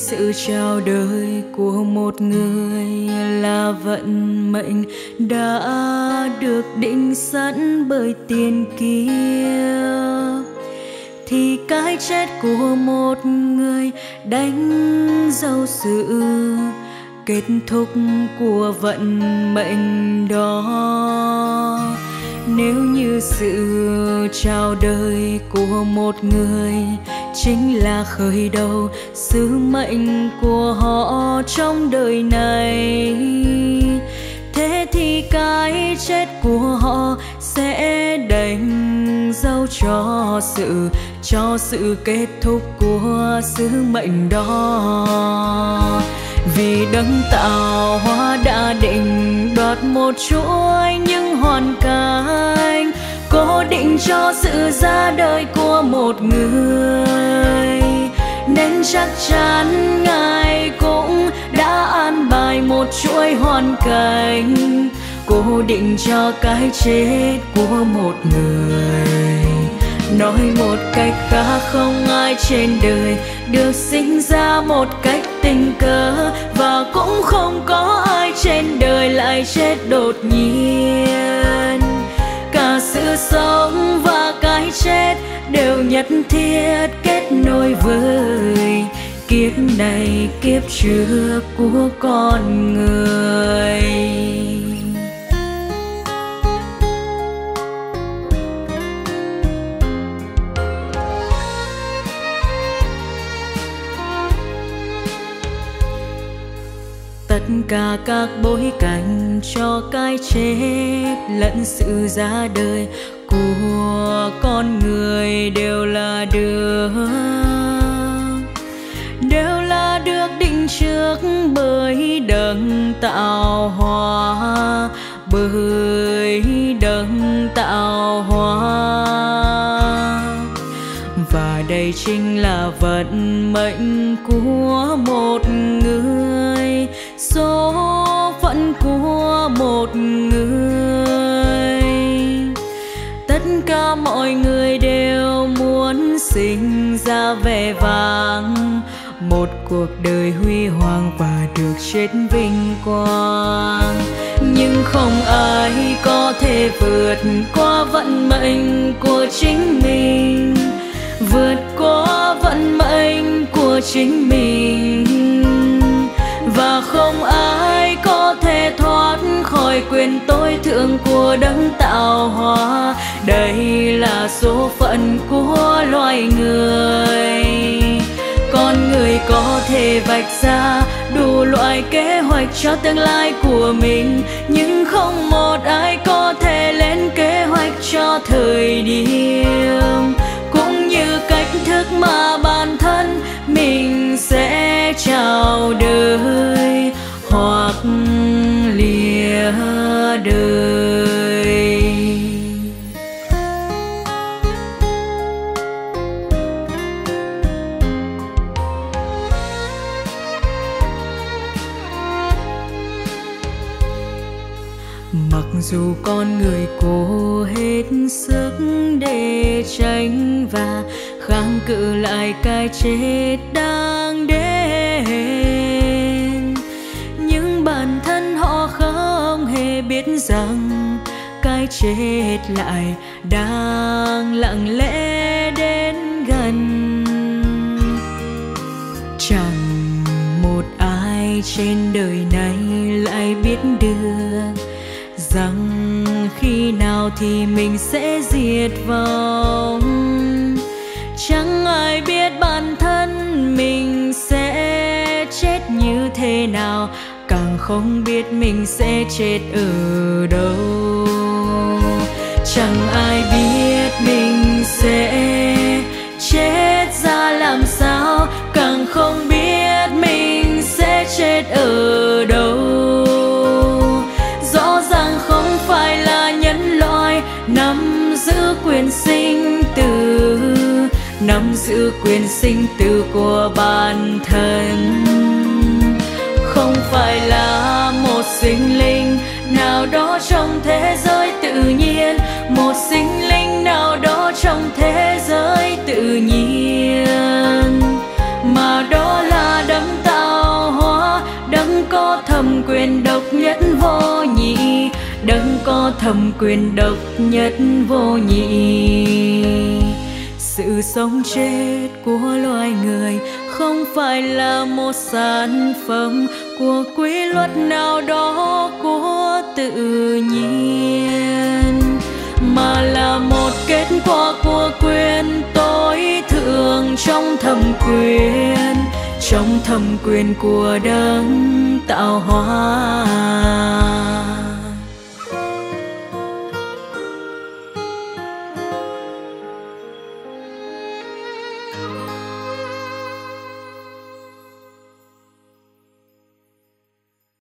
sự chào đời của một người là vận mệnh đã được định sẵn bởi tiền kiếp, thì cái chết của một người đánh dấu sự kết thúc của vận mệnh đó. Nếu như sự chào đời của một người chính là khởi đầu sứ mệnh của họ trong đời này, thế thì cái chết của họ sẽ đánh dấu cho sự kết thúc của sứ mệnh đó. Vì Đấng Tạo Hóa đã định đoạt một chuỗi những hoàn cảnh cố định cho sự ra đời của một người, nên chắc chắn Ngài cũng đã an bài một chuỗi hoàn cảnh cố định cho cái chết của một người. Nói một cách khác, không ai trên đời được sinh ra một cách tình cờ, và cũng không có ai trên đời lại chết đột nhiên. Cả sự sống và cái chết đều nhất thiết kết nối với kiếp này kiếp trước của con người. Tất cả các bối cảnh cho cái chết lẫn sự ra đời của con người đều là được định trước bởi Đấng Tạo Hóa, và đây chính là vận mệnh của một người, số phận của một người. Tất cả mọi người đều muốn sinh ra vẻ vang một cuộc đời huy hoàng và được chết vinh quang, nhưng không ai có thể vượt qua vận mệnh của chính mình. Vượt qua vận mệnh của chính mình, và không ai có thể thoát khỏi quyền tối thượng của Đấng Tạo Hóa. Đây là số phận của loài người. Con người có thể vạch ra đủ loại kế hoạch cho tương lai của mình, nhưng không một ai có thể lên kế hoạch cho thời điểm cách thức mà bản thân mình sẽ chào đời hoặc lìa đời. Mặc dù con người cố hết sức để tránh và kháng cự lại cái chết đang đến, nhưng bản thân họ không hề biết rằng cái chết lại đang lặng lẽ đến gần. Chẳng một ai trên đời này lại biết được rằng khi nào thì mình sẽ diệt vong. Chẳng ai biết bản thân mình sẽ chết như thế nào, càng không biết mình sẽ chết ở đâu. Chẳng ai biết mình sẽ chết ra làm sao, càng không biết mình sẽ chết ở đâu. Rõ ràng không phải là nhân loại nắm giữ quyền sinh tử, nắm giữ quyền sinh tử của bản thân. Không phải là một sinh linh nào đó trong thế giới tự nhiên, một sinh linh nào đó trong thế giới tự nhiên, mà và đó là Đấng Tạo Hóa, Đấng có thẩm quyền độc nhất vô nhị, Đấng có thẩm quyền độc nhất vô nhị. Sự sống chết của loài người không phải là một sản phẩm của quy luật nào đó của tự nhiên, mà là một kết quả của quyền tối thượng trong thẩm quyền của Đấng Tạo Hóa.